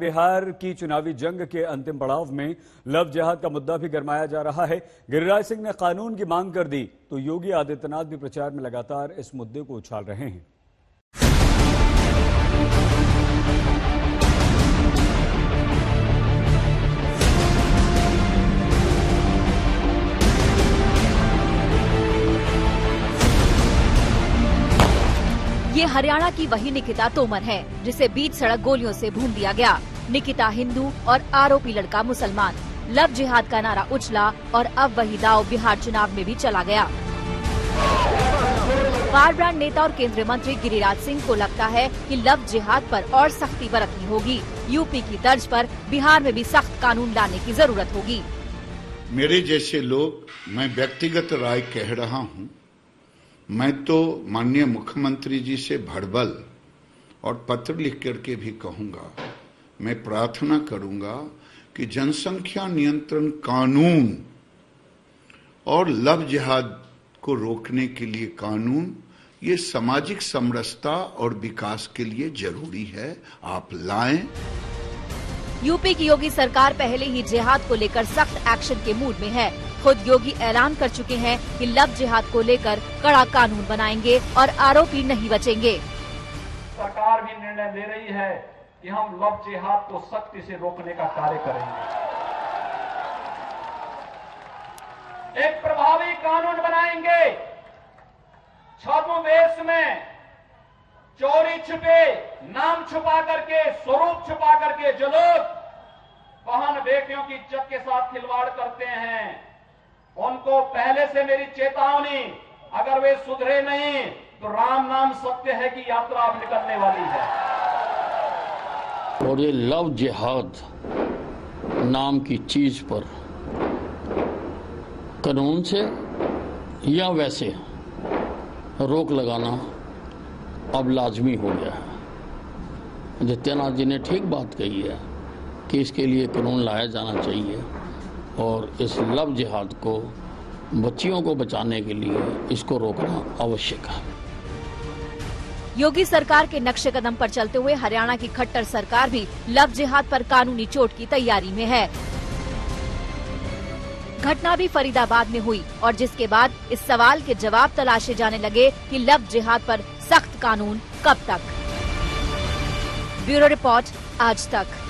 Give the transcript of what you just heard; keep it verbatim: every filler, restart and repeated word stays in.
बिहार की चुनावी जंग के अंतिम पड़ाव में लव जिहाद का मुद्दा भी गरमाया जा रहा है। गिरिराज सिंह ने कानून की मांग कर दी तो योगी आदित्यनाथ भी प्रचार में लगातार इस मुद्दे को उछाल रहे हैं। ये हरियाणा की वही निकिता तोमर है जिसे बीच सड़क गोलियों से भून दिया गया। निकिता हिंदू और आरोपी लड़का मुसलमान, लव जिहाद का नारा उछला और अब वही दाव बिहार चुनाव में भी चला गया। पावर ब्रांड नेता और केंद्रीय मंत्री गिरिराज सिंह को लगता है कि लव जिहाद पर और सख्ती बरतनी होगी। यूपी की तर्ज पर बिहार में भी सख्त कानून लाने की जरूरत होगी। मेरे जैसे लोग, मैं व्यक्तिगत राय कह रहा हूँ, मैं तो माननीय मुख्यमंत्री जी से वर्बल और पत्र लिख करके भी कहूँगा, मैं प्रार्थना करूँगा कि जनसंख्या नियंत्रण कानून और लव जिहाद को रोकने के लिए कानून, ये सामाजिक समरसता और विकास के लिए जरूरी है, आप लाएं। यूपी की योगी सरकार पहले ही जिहाद को लेकर सख्त एक्शन के मूड में है। खुद योगी ऐलान कर चुके हैं कि लव जिहाद को लेकर कड़ा कानून बनाएंगे और आरोपी नहीं बचेंगे। सरकार भी निर्णय ले रही है कि हम लव जिहाद को सख्ती से रोकने का कार्य करेंगे, एक प्रभावी कानून बनाएंगे। छद्म में चोरी छुपे, नाम छुपा करके, स्वरूप छुपा करके जो लोग बहन बेटियों की इज्जत के साथ खिलवाड़ करते हैं, उनको पहले से मेरी चेतावनी, अगर वे सुधरे नहीं तो राम नाम सत्य है कि यात्रा अब निकलने वाली है। और ये लव जिहाद नाम की चीज पर कानून से या वैसे रोक लगाना अब लाजमी हो गया है। आदित्यनाथ जी ने ठीक बात कही है कि इसके लिए कानून लाया जाना चाहिए और इस लव जिहाद को, बच्चियों को बचाने के लिए इसको रोकना आवश्यक है। योगी सरकार के नक्शे कदम पर चलते हुए हरियाणा की खट्टर सरकार भी लव जिहाद पर कानूनी चोट की तैयारी में है। घटना भी फरीदाबाद में हुई और जिसके बाद इस सवाल के जवाब तलाशे जाने लगे कि लव जिहाद पर सख्त कानून कब तक। ब्यूरो रिपोर्ट, आज तक।